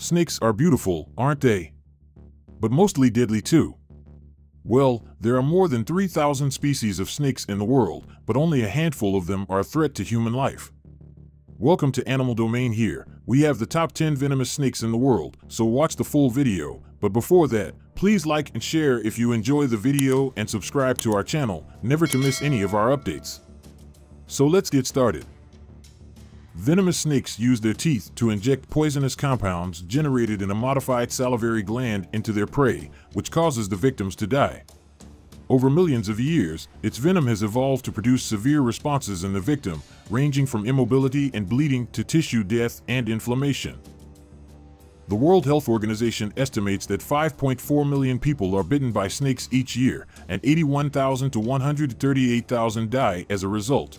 Snakes are beautiful, aren't they? But mostly deadly too. Well, there are more than 3,000 species of snakes in the world, but only a handful of them are a threat to human life. Welcome to Animal Domain. Here we have the top 10 venomous snakes in the world, so watch the full video. But before that, please like and share if you enjoy the video and subscribe to our channel, never to miss any of our updates. So let's get started. Venomous snakes use their teeth to inject poisonous compounds generated in a modified salivary gland into their prey, which causes the victims to die. Over millions of years, its venom has evolved to produce severe responses in the victim, ranging from immobility and bleeding to tissue death and inflammation. The World Health Organization estimates that 5.4 million people are bitten by snakes each year, and 81,000 to 138,000 die as a result.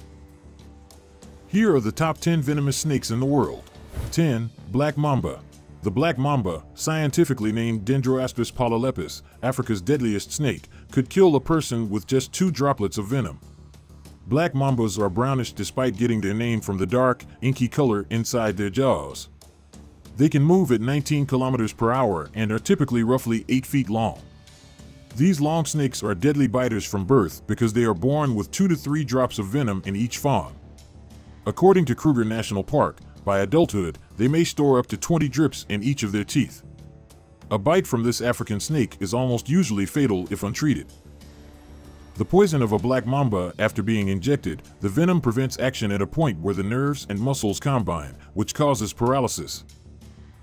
Here are the top 10 venomous snakes in the world. 10. Black mamba. The black mamba, scientifically named Dendroaspis polylepis, Africa's deadliest snake, could kill a person with just 2 droplets of venom. Black mambas are brownish despite getting their name from the dark, inky color inside their jaws. They can move at 19 kilometers per hour and are typically roughly 8 feet long. These long snakes are deadly biters from birth because they are born with 2 to 3 drops of venom in each fawn. According to Kruger National Park, by adulthood, they may store up to 20 drips in each of their teeth. A bite from this African snake is almost usually fatal if untreated. The poison of a black mamba, after being injected, the venom prevents action at a point where the nerves and muscles combine, which causes paralysis.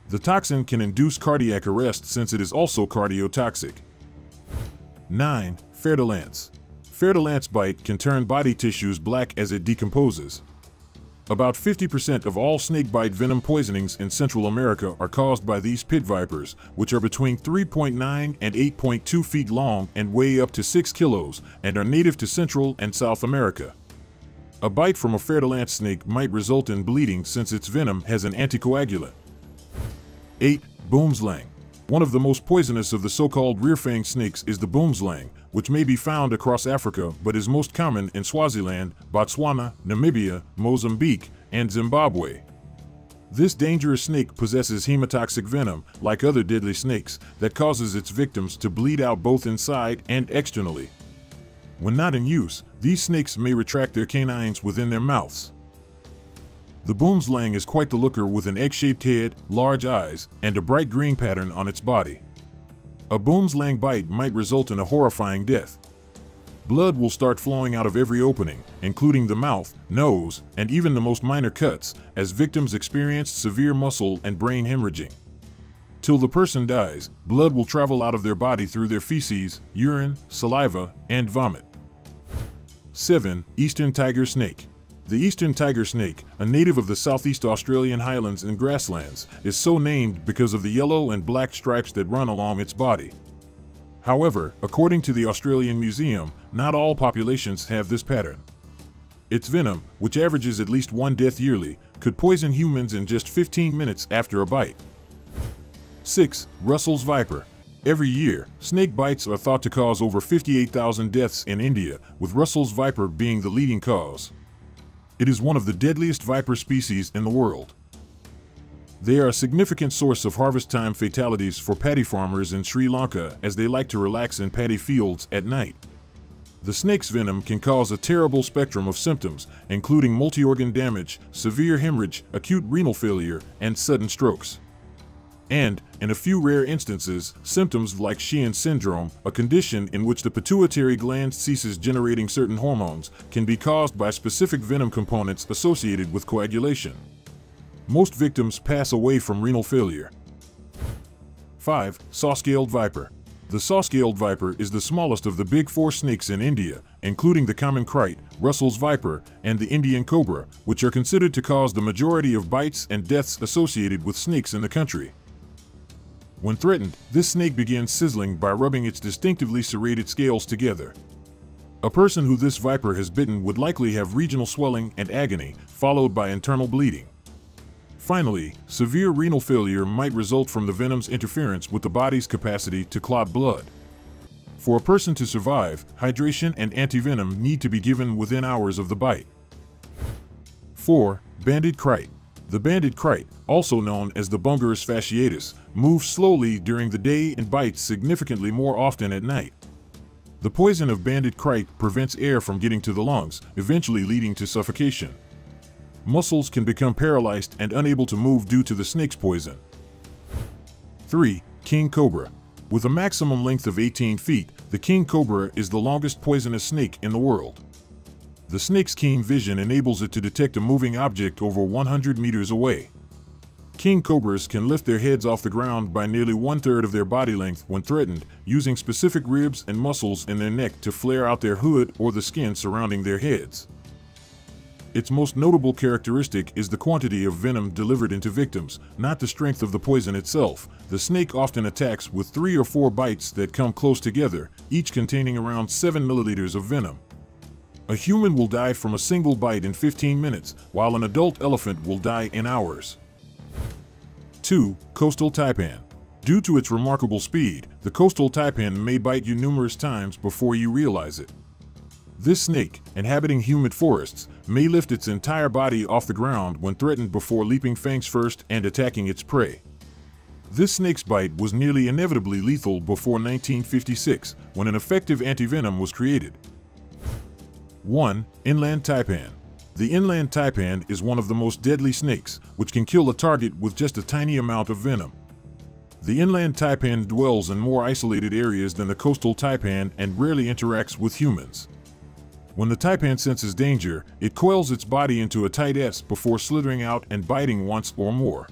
The toxin can induce cardiac arrest since it is also cardiotoxic. 9. Fer de lance. Fer de lance bite can turn body tissues black as it decomposes. About 50% of all snakebite venom poisonings in Central America are caused by these pit vipers, which are between 3.9 and 8.2 feet long and weigh up to 6 kilos, and are native to Central and South America. A bite from a fer de lance snake might result in bleeding since its venom has an anticoagulant. 8. Boomslang. One of the most poisonous of the so-called rear-fang snakes is the boomslang, which may be found across Africa but is most common in Swaziland, Botswana, Namibia, Mozambique, and Zimbabwe. This dangerous snake possesses hemotoxic venom, like other deadly snakes, that causes its victims to bleed out both inside and externally. When not in use, these snakes may retract their canines within their mouths. The boomslang is quite the looker, with an egg-shaped head, large eyes, and a bright green pattern on its body. A boomslang bite might result in a horrifying death. Blood will start flowing out of every opening, including the mouth, nose, and even the most minor cuts, as victims experience severe muscle and brain hemorrhaging. Till the person dies, blood will travel out of their body through their feces, urine, saliva, and vomit. 7. Eastern tiger snake. The eastern tiger snake, a native of the Southeast Australian highlands and grasslands, is so named because of the yellow and black stripes that run along its body. However, according to the Australian Museum, not all populations have this pattern. Its venom, which averages at least 1 death yearly, could poison humans in just 15 minutes after a bite. 6. Russell's viper. Every year, snake bites are thought to cause over 58,000 deaths in India, with Russell's viper being the leading cause. It is one of the deadliest viper species in the world. They are a significant source of harvest time fatalities for paddy farmers in Sri Lanka, as they like to relax in paddy fields at night. The snake's venom can cause a terrible spectrum of symptoms, including multi-organ damage, severe hemorrhage, acute renal failure, and sudden strokes. And, in a few rare instances, symptoms like Sheehan syndrome, a condition in which the pituitary gland ceases generating certain hormones, can be caused by specific venom components associated with coagulation. Most victims pass away from renal failure. 5. Saw-scaled viper. The saw-scaled viper is the smallest of the big 4 snakes in India, including the common kite, Russell's viper, and the Indian cobra, which are considered to cause the majority of bites and deaths associated with snakes in the country. When threatened, this snake begins sizzling by rubbing its distinctively serrated scales together. A person who this viper has bitten would likely have regional swelling and agony, followed by internal bleeding. Finally, severe renal failure might result from the venom's interference with the body's capacity to clot blood. For a person to survive, hydration and antivenom need to be given within hours of the bite. 4. Banded kite. The banded kite, also known as the Bungarus fasciatus, moves slowly during the day and bites significantly more often at night. The poison of banded kite prevents air from getting to the lungs, eventually leading to suffocation. Muscles can become paralyzed and unable to move due to the snake's poison. 3. King cobra. With a maximum length of 18 feet, the king cobra is the longest poisonous snake in the world. The snake's keen vision enables it to detect a moving object over 100 meters away. King cobras can lift their heads off the ground by nearly one-third of their body length when threatened, using specific ribs and muscles in their neck to flare out their hood or the skin surrounding their heads. Its most notable characteristic is the quantity of venom delivered into victims, not the strength of the poison itself. The snake often attacks with 3 or 4 bites that come close together, each containing around 7 milliliters of venom. A human will die from a single bite in 15 minutes, while an adult elephant will die in hours. 2. Coastal taipan. Due to its remarkable speed, the coastal taipan may bite you numerous times before you realize it. This snake, inhabiting humid forests, may lift its entire body off the ground when threatened before leaping fangs first and attacking its prey. This snake's bite was nearly inevitably lethal before 1956, when an effective antivenom was created. 1. Inland taipan. The inland taipan is one of the most deadly snakes, which can kill a target with just a tiny amount of venom. The inland taipan dwells in more isolated areas than the coastal taipan and rarely interacts with humans. When the taipan senses danger, it coils its body into a tight S before slithering out and biting once or more.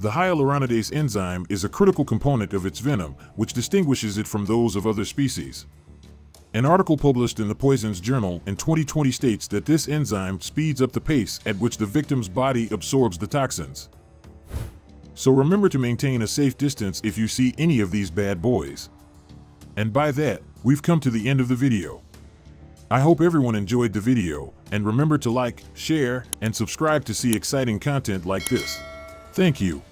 The hyaluronidase enzyme is a critical component of its venom, which distinguishes it from those of other species. An article published in the Poisons Journal in 2020 states that this enzyme speeds up the pace at which the victim's body absorbs the toxins. So remember to maintain a safe distance if you see any of these bad boys. And by that, we've come to the end of the video. I hope everyone enjoyed the video, and remember to like, share, and subscribe to see exciting content like this. Thank you.